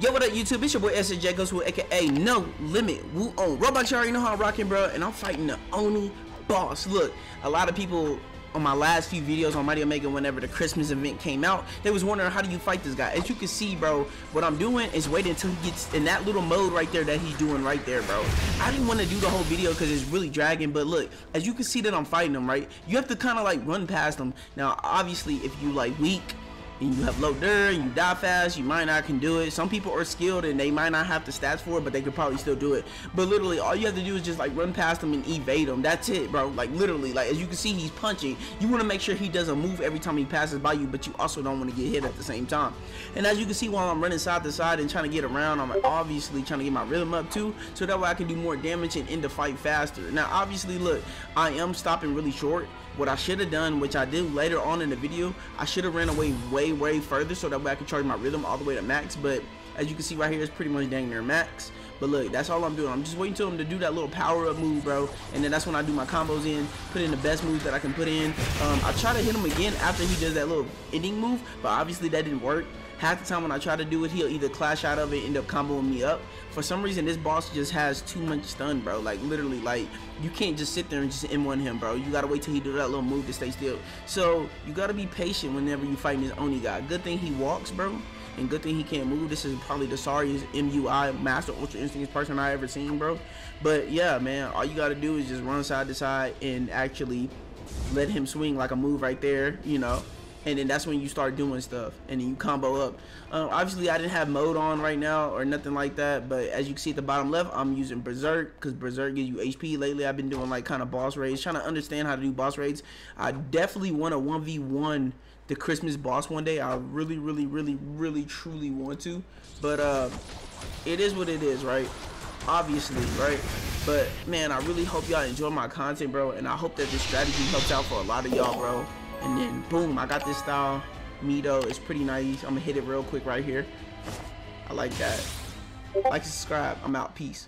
Yo, what up, YouTube? It's your boy SSJGhostwoo, aka No Limit Woo on Roblox. You already know how I'm rocking, bro. And I'm fighting the Oni boss. Look, a lot of people on my last few videos on Mighty Omega, whenever the Christmas event came out, they was wondering, how do you fight this guy? As you can see, bro, what I'm doing is waiting until he gets in that little mode right there that he's doing right there, bro. I didn't want to do the whole video because it's really dragging, but look, as you can see that I'm fighting him, right? You have to kind of like run past him. Now, obviously, if you like weak, and you have low dirt, and you die fast, you might not can do it. Some people are skilled and they might not have the stats for it, but they could probably still do it. But literally, all you have to do is just like run past them and evade them. That's it, bro. Like literally, like as you can see, he's punching. You want to make sure he doesn't move every time he passes by you, but you also don't want to get hit at the same time. And as you can see, while I'm running side to side and trying to get around, I'm obviously trying to get my rhythm up too, so that way I can do more damage and end the fight faster. Now, obviously, look, I am stopping really short. What I should have done, which I did later on in the video, I should have ran away way further so that way I could charge my rhythm all the way to max. But as you can see right here, it's pretty much dang near max. But look, that's all I'm doing. I'm just waiting till him to do that little power up move, bro, and then that's when I do my combos in, put in the best moves that I can put in. I try to hit him again after he does that little ending move, but obviously that didn't work. Half the time when I try to do it, he'll either clash out of it, end up comboing me up. For some reason, this boss just has too much stun, bro. Like literally, like you can't just sit there and just M1 him, bro. You gotta wait till he do that little move to stay still. So you gotta be patient whenever you fighting this Oni guy. Good thing he walks, bro, and good thing he can't move. This is probably the sorriest MUI master ultra instinct person I ever seen, bro. But yeah, man, all you gotta do is just run side to side and actually let him swing like a move right there, you know, and then that's when you start doing stuff and then you combo up. Obviously I didn't have mode on right now or nothing like that, but as you can see at the bottom left, I'm using Berserk because Berserk gives you HP. Lately I've been doing like kind of boss raids, trying to understand how to do boss raids. I definitely want to 1v1 the Christmas boss one day. I really truly want to, but it is what it is, right? Obviously, right? But man, I really hope y'all enjoy my content, bro, and I hope that this strategy helps out for a lot of y'all, bro. And then boom, I got this style Mido. It's pretty nice. I'm gonna hit it real quick right here. I like that. Like, subscribe. I'm out. Peace.